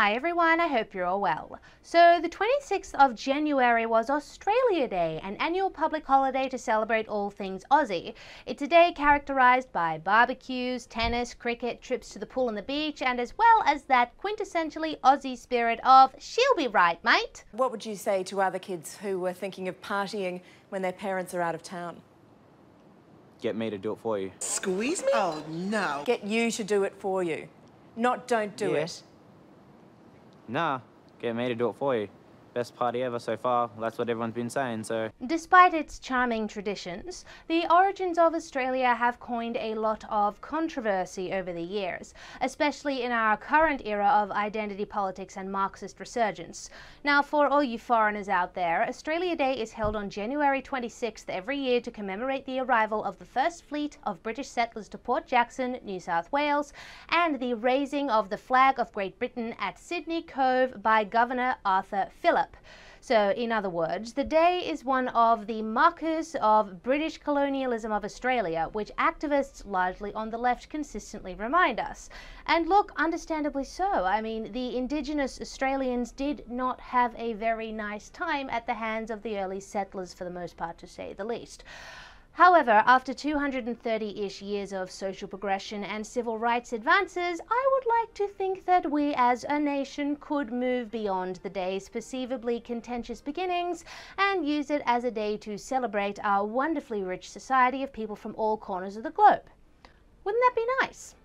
Hi everyone, I hope you're all well. So the 26th of January was Australia Day, an annual public holiday to celebrate all things Aussie. It's a day characterised by barbecues, tennis, cricket, trips to the pool and the beach, and as well as that quintessentially Aussie spirit of, she'll be right, mate. What would you say to other kids who were thinking of partying when their parents are out of town? Get me to do it for you. Squeeze me? Oh no. Get you to do it for you. Not don't do it. Nah, get me to do it for you. Best party ever so far, that's what everyone's been saying, so... Despite its charming traditions, the origins of Australia have coined a lot of controversy over the years, especially in our current era of identity politics and Marxist resurgence. Now, for all you foreigners out there, Australia Day is held on January 26th every year to commemorate the arrival of the first fleet of British settlers to Port Jackson, New South Wales, and the raising of the flag of Great Britain at Sydney Cove by Governor Arthur Philip. So, in other words, the day is one of the markers of British colonialism of Australia, which activists, largely on the left, consistently remind us. And look, understandably so. I mean, the Indigenous Australians did not have a very nice time at the hands of the early settlers, for the most part, to say the least. However, after 230-ish years of social progression and civil rights advances, I would like to think that we as a nation could move beyond the day's perceivably contentious beginnings and use it as a day to celebrate our wonderfully rich society of people from all corners of the globe. Wouldn't that be nice?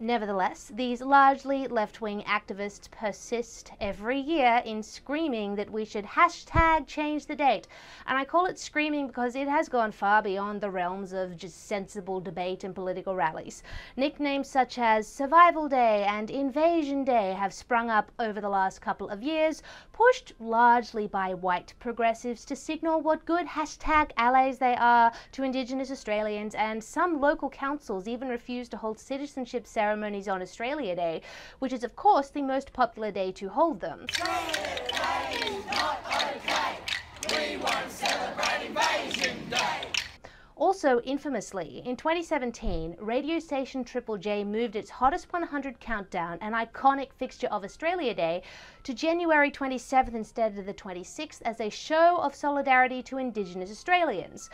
Nevertheless, these largely left-wing activists persist every year in screaming that we should hashtag change the date. And I call it screaming because it has gone far beyond the realms of just sensible debate and political rallies. Nicknames such as Survival Day and Invasion Day have sprung up over the last couple of years, pushed largely by white progressives to signal what good hashtag allies they are to Indigenous Australians, and some local councils even refuse to hold citizenship ceremonies on Australia Day, which is of course the most popular day to hold them. Australia Day is not okay. We won't celebrate Invasion Day. Also, infamously, in 2017, radio station Triple J moved its Hottest 100 countdown, an iconic fixture of Australia Day, to January 27th instead of the 26th as a show of solidarity to Indigenous Australians.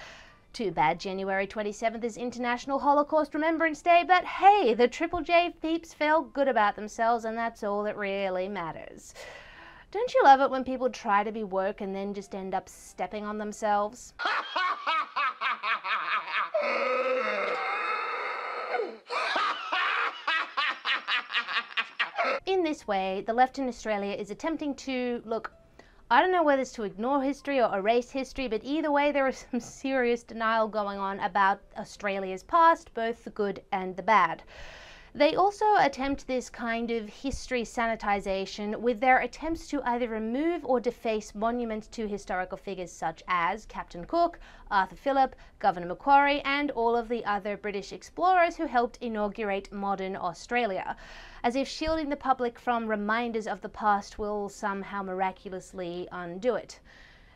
Too bad January 27th is International Holocaust Remembrance Day, but hey, the Triple J peeps felt good about themselves and that's all that really matters. Don't you love it when people try to be woke and then just end up stepping on themselves? In this way, the left in Australia is attempting to, look, I don't know whether it's to ignore history or erase history, but either way there is some serious denial going on about Australia's past, both the good and the bad. They also attempt this kind of history sanitization with their attempts to either remove or deface monuments to historical figures such as Captain Cook, Arthur Philip, Governor Macquarie, and all of the other British explorers who helped inaugurate modern Australia, as if shielding the public from reminders of the past will somehow miraculously undo it.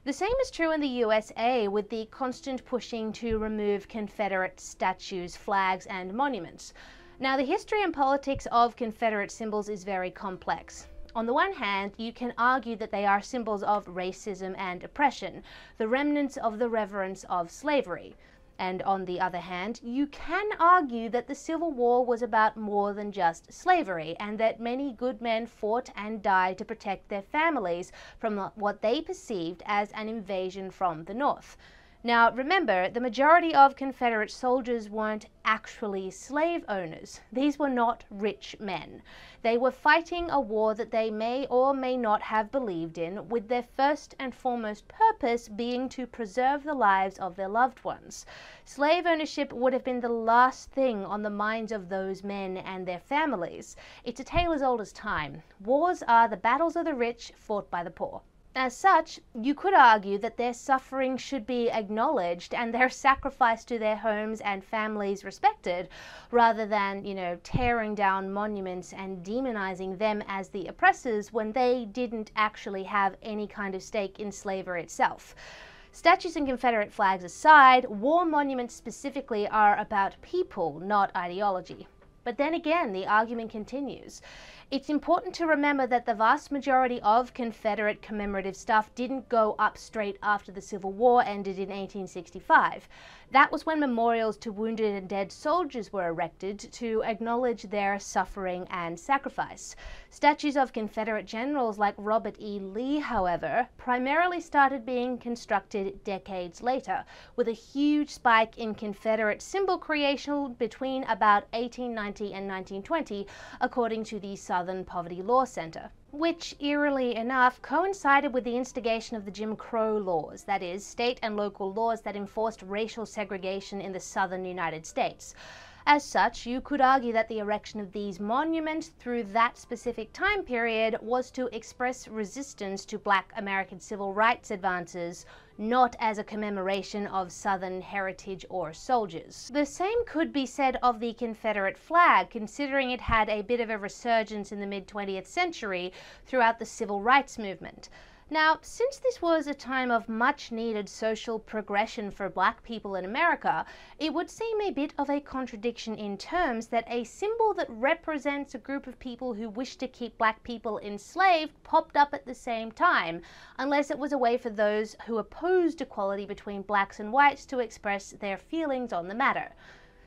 The same is true in the USA, with the constant pushing to remove Confederate statues, flags, and monuments. Now, the history and politics of Confederate symbols is very complex. On the one hand, you can argue that they are symbols of racism and oppression, the remnants of the reverence of slavery. And on the other hand, you can argue that the Civil War was about more than just slavery, and that many good men fought and died to protect their families from what they perceived as an invasion from the North. Now, remember, the majority of Confederate soldiers weren't actually slave owners. These were not rich men. They were fighting a war that they may or may not have believed in, with their first and foremost purpose being to preserve the lives of their loved ones. Slave ownership would have been the last thing on the minds of those men and their families. It's a tale as old as time. Wars are the battles of the rich fought by the poor. As such, you could argue that their suffering should be acknowledged and their sacrifice to their homes and families respected, rather than, you know, tearing down monuments and demonizing them as the oppressors when they didn't actually have any kind of stake in slavery itself. Statues and Confederate flags aside, war monuments specifically are about people, not ideology. But then again, the argument continues. It's important to remember that the vast majority of Confederate commemorative stuff didn't go up straight after the Civil War ended in 1865. That was when memorials to wounded and dead soldiers were erected to acknowledge their suffering and sacrifice. Statues of Confederate generals like Robert E. Lee, however, primarily started being constructed decades later, with a huge spike in Confederate symbol creation between about 1890 and 1920, according to the Southern Poverty Law Center, which, eerily enough, coincided with the instigation of the Jim Crow laws, that is, state and local laws that enforced racial segregation in the southern United States. As such, you could argue that the erection of these monuments through that specific time period was to express resistance to Black American civil rights advances, not as a commemoration of Southern heritage or soldiers. The same could be said of the Confederate flag, considering it had a bit of a resurgence in the mid-20th century throughout the civil rights movement. Now, since this was a time of much-needed social progression for Black people in America, it would seem a bit of a contradiction in terms that a symbol that represents a group of people who wish to keep Black people enslaved popped up at the same time, unless it was a way for those who opposed equality between blacks and whites to express their feelings on the matter.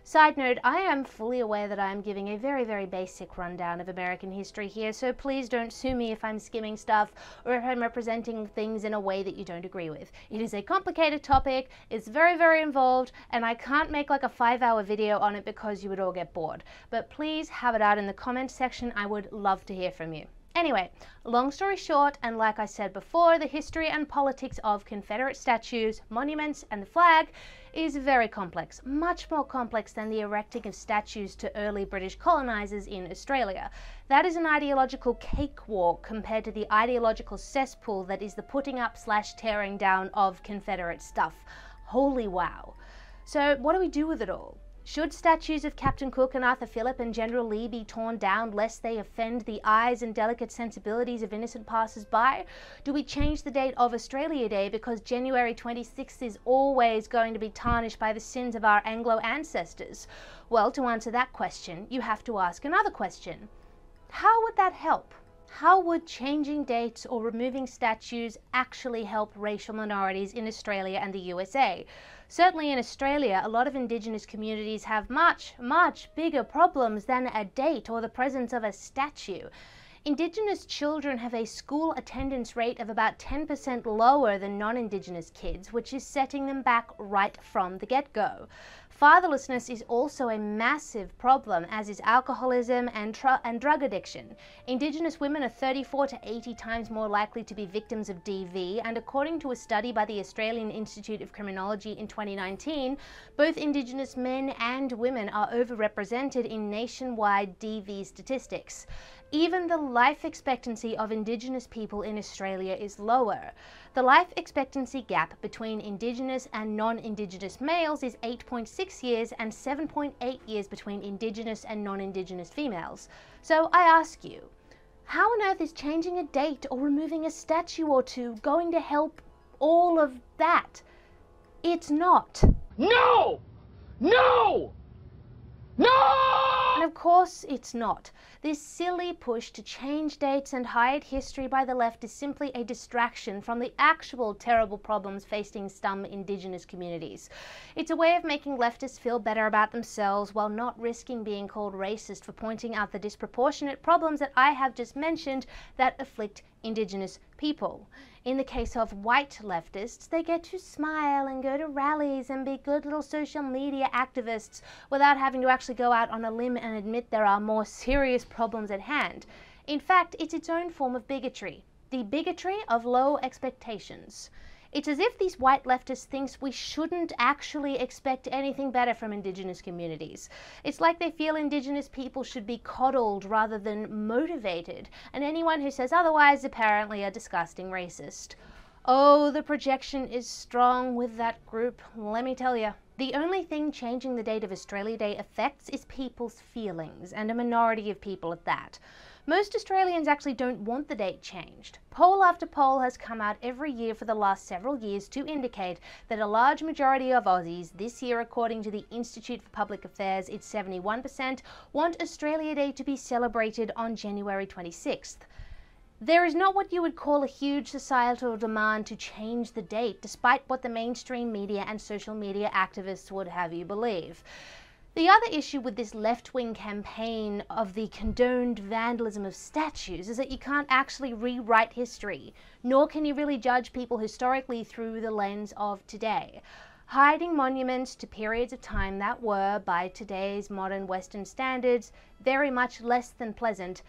Side note, I am fully aware that I am giving a very, very basic rundown of American history here, so please don't sue me if I'm skimming stuff or if I'm representing things in a way that you don't agree with. It is a complicated topic, it's very, very involved, and I can't make like a 5-hour video on it because you would all get bored. But please have it out in the comments section, I would love to hear from you. Anyway, long story short, and like I said before, the history and politics of Confederate statues, monuments, and the flag is very complex, much more complex than the erecting of statues to early British colonizers in Australia. That is an ideological cakewalk compared to the ideological cesspool that is the putting up / tearing down of Confederate stuff. Holy wow. So what do we do with it all? Should statues of Captain Cook and Arthur Philip and General Lee be torn down lest they offend the eyes and delicate sensibilities of innocent passers-by? Do we change the date of Australia Day because January 26th is always going to be tarnished by the sins of our Anglo ancestors? Well, to answer that question, you have to ask another question. How would that help? How would changing dates or removing statues actually help racial minorities in Australia and the USA? Certainly in Australia, a lot of Indigenous communities have much, much bigger problems than a date or the presence of a statue. Indigenous children have a school attendance rate of about 10% lower than non-Indigenous kids, which is setting them back right from the get-go. Fatherlessness is also a massive problem, as is alcoholism and drug addiction. Indigenous women are 34 to 80 times more likely to be victims of DV, and according to a study by the Australian Institute of Criminology in 2019, both Indigenous men and women are overrepresented in nationwide DV statistics. Even the life expectancy of Indigenous people in Australia is lower. The life expectancy gap between Indigenous and non-Indigenous males is 8.6 years and 7.8 years between Indigenous and non-Indigenous females. So I ask you, how on earth is changing a date or removing a statue or two going to help all of that? It's not. No! No! No! And of course it's not. This silly push to change dates and hide history by the left is simply a distraction from the actual terrible problems facing some Indigenous communities. It's a way of making leftists feel better about themselves while not risking being called racist for pointing out the disproportionate problems that I have just mentioned that afflict Indigenous people. In the case of white leftists, they get to smile and go to rallies and be good little social media activists without having to actually go out on a limb and admit there are more serious problems at hand. In fact, it's its own form of bigotry, the bigotry of low expectations. It's as if these white leftists think we shouldn't actually expect anything better from Indigenous communities. It's like they feel Indigenous people should be coddled rather than motivated, and anyone who says otherwise apparently a disgusting racist. Oh, the projection is strong with that group, let me tell you. The only thing changing the date of Australia Day affects is people's feelings, and a minority of people at that. Most Australians actually don't want the date changed. Poll after poll has come out every year for the last several years to indicate that a large majority of Aussies, this year according to the Institute for Public Affairs, it's 71%, want Australia Day to be celebrated on January 26th. There is not what you would call a huge societal demand to change the date, despite what the mainstream media and social media activists would have you believe. The other issue with this left-wing campaign of the condoned vandalism of statues is that you can't actually rewrite history, nor can you really judge people historically through the lens of today. Hiding monuments to periods of time that were, by today's modern Western standards, very much less than pleasant,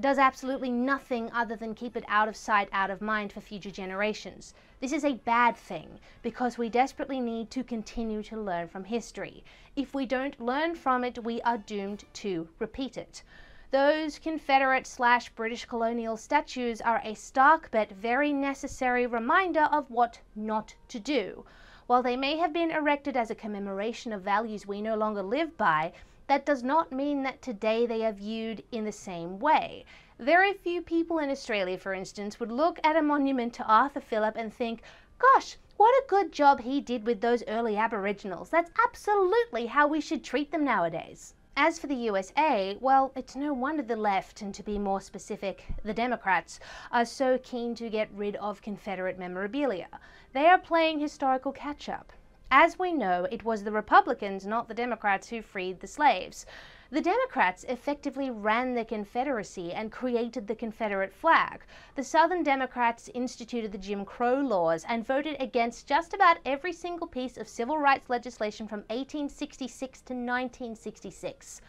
does absolutely nothing other than keep it out of sight, out of mind for future generations. This is a bad thing because we desperately need to continue to learn from history. If we don't learn from it, we are doomed to repeat it. Those Confederate/British colonial statues are a stark but very necessary reminder of what not to do. While they may have been erected as a commemoration of values we no longer live by, that does not mean that today they are viewed in the same way. Very few people in Australia, for instance, would look at a monument to Arthur Philip and think, gosh, what a good job he did with those early Aboriginals. That's absolutely how we should treat them nowadays. As for the USA, well, it's no wonder the left, and to be more specific, the Democrats, are so keen to get rid of Confederate memorabilia. They are playing historical catch-up. As we know, it was the Republicans, not the Democrats, who freed the slaves. The Democrats effectively ran the Confederacy and created the Confederate flag. The Southern Democrats instituted the Jim Crow laws and voted against just about every single piece of civil rights legislation from 1866 to 1966.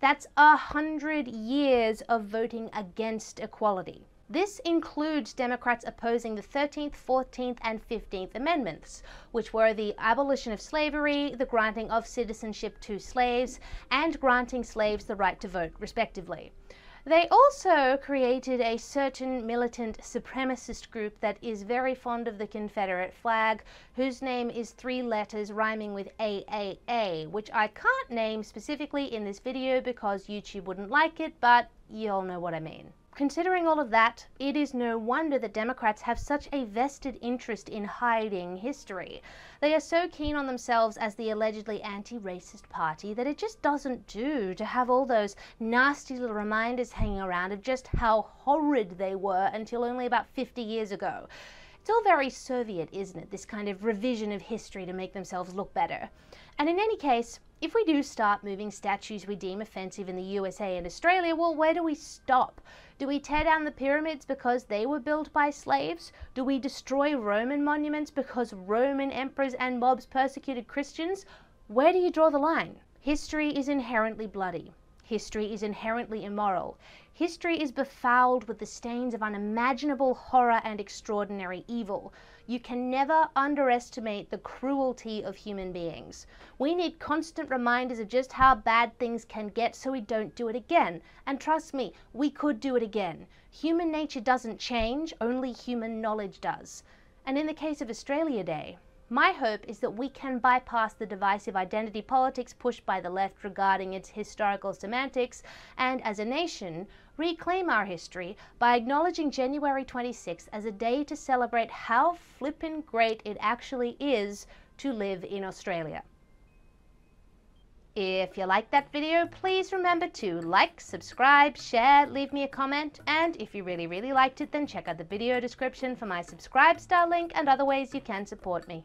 That's 100 years of voting against equality. This includes Democrats opposing the 13th, 14th, and 15th Amendments, which were the abolition of slavery, the granting of citizenship to slaves, and granting slaves the right to vote, respectively. They also created a certain militant supremacist group that is very fond of the Confederate flag, whose name is three letters rhyming with AAA, which I can't name specifically in this video because YouTube wouldn't like it, but y'all know what I mean. Considering all of that, it is no wonder that Democrats have such a vested interest in hiding history. They are so keen on themselves as the allegedly anti-racist party that it just doesn't do to have all those nasty little reminders hanging around of just how horrid they were until only about 50 years ago. It's all very Soviet, isn't it? This kind of revision of history to make themselves look better. And in any case, if we do start moving statues we deem offensive in the USA and Australia, well, where do we stop? Do we tear down the pyramids because they were built by slaves? Do we destroy Roman monuments because Roman emperors and mobs persecuted Christians? Where do you draw the line? History is inherently bloody. History is inherently immoral. History is befouled with the stains of unimaginable horror and extraordinary evil. You can never underestimate the cruelty of human beings. We need constant reminders of just how bad things can get so we don't do it again. And trust me, we could do it again. Human nature doesn't change, only human knowledge does. And in the case of Australia Day, my hope is that we can bypass the divisive identity politics pushed by the left regarding its historical semantics and, as a nation, reclaim our history by acknowledging January 26th as a day to celebrate how flippin' great it actually is to live in Australia. If you liked that video, please remember to like, subscribe, share, leave me a comment, and if you really, really liked it, then check out the video description for my Subscribestar link and other ways you can support me.